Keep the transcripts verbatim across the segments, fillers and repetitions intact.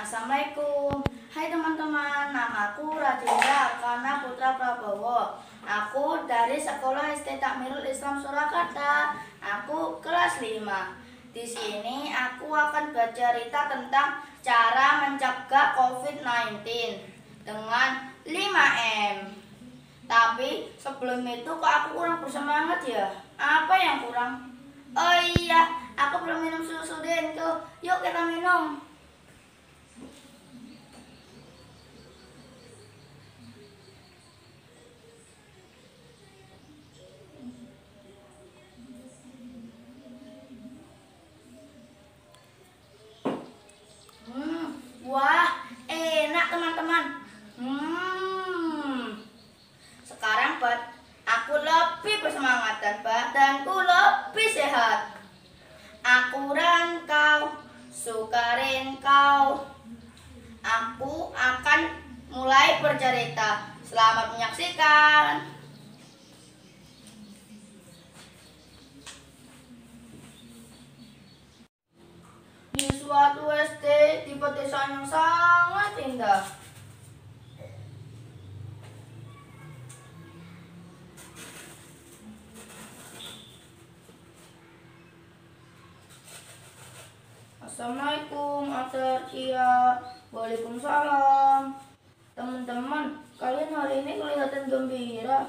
Assalamualaikum. Hai teman-teman, namaku Radinda Akana Putra Prabowo. Aku dari sekolah S D Ta'mirul Islam Surakarta. Aku kelas lima. Di sini aku akan bercerita tentang cara mencegah COVID sembilan belas dengan lima M. Tapi sebelum itu kok aku kurang bersemangat ya? Apa yang kurang? Oh iya, aku belum minum susu Denko. Yuk kita minum. Wah, enak teman-teman. Hmm. Sekarang buat aku lebih bersemangat dan badanku lebih sehat. Aku rankau, suka renkau. Aku akan mulai bercerita. Selamat menyaksikan. Di suatu S D di pedesaan yang sangat indah, Assalamualaikum Atarkia. Waalaikumsalam. Teman-teman, kalian hari ini kelihatan gembira.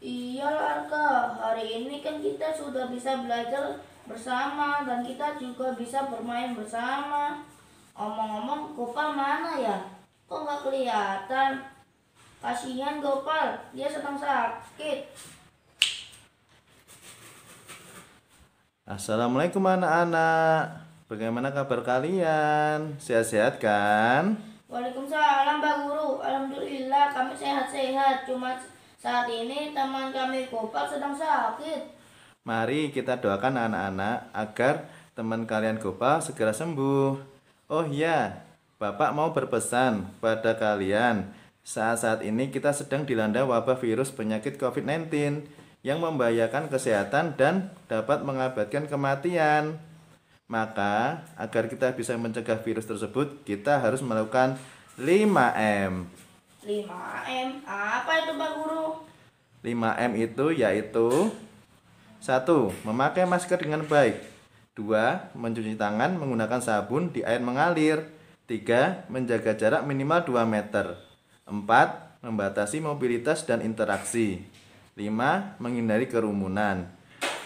Iyalah Arka, hari ini kan kita sudah bisa belajar bersama dan kita juga bisa bermain bersama. Omong-omong, Gopal mana ya? Kok nggak kelihatan? Kasihan Gopal, dia sedang sakit. Assalamualaikum anak-anak. Bagaimana kabar kalian? Sehat-sehat kan? Waalaikumsalam Pak Guru. Alhamdulillah kami sehat-sehat. Cuma saat ini teman kami Gopal sedang sakit. Mari kita doakan anak-anak agar teman kalian Gopal segera sembuh. Oh iya, Bapak mau berpesan pada kalian. Saat-saat ini kita sedang dilanda wabah virus penyakit COVID sembilan belas yang membahayakan kesehatan dan dapat mengakibatkan kematian. Maka agar kita bisa mencegah virus tersebut, kita harus melakukan lima M. lima M? Apa itu Pak Guru? lima M itu yaitu satu. Memakai masker dengan baik. Dua. Mencuci tangan menggunakan sabun di air mengalir. Tiga. Menjaga jarak minimal dua meter. Empat. Membatasi mobilitas dan interaksi. Lima. Menghindari kerumunan.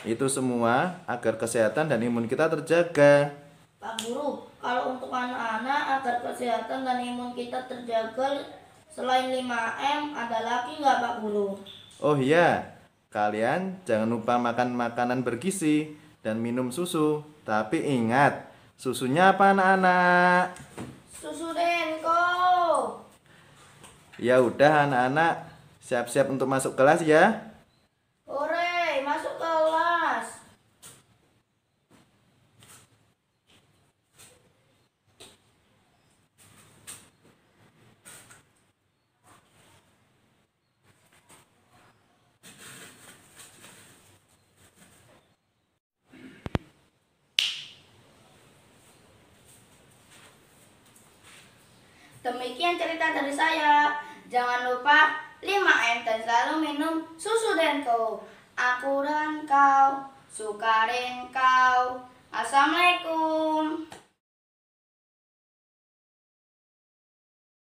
Itu semua agar kesehatan dan imun kita terjaga. Pak Guru, kalau untuk anak-anak agar kesehatan dan imun kita terjaga, selain lima M, ada lagi nggak Pak Guru? Oh iya, kalian jangan lupa makan makanan bergizi dan minum susu. Tapi ingat, susunya apa anak-anak? Susu Denko. Ya udah anak-anak, siap-siap untuk masuk kelas ya. Hore, masuk kelas. Demikian cerita dari saya. Jangan lupa lima M dan selalu minum susu Denko. Aku renkau, suka renkau. Assalamualaikum.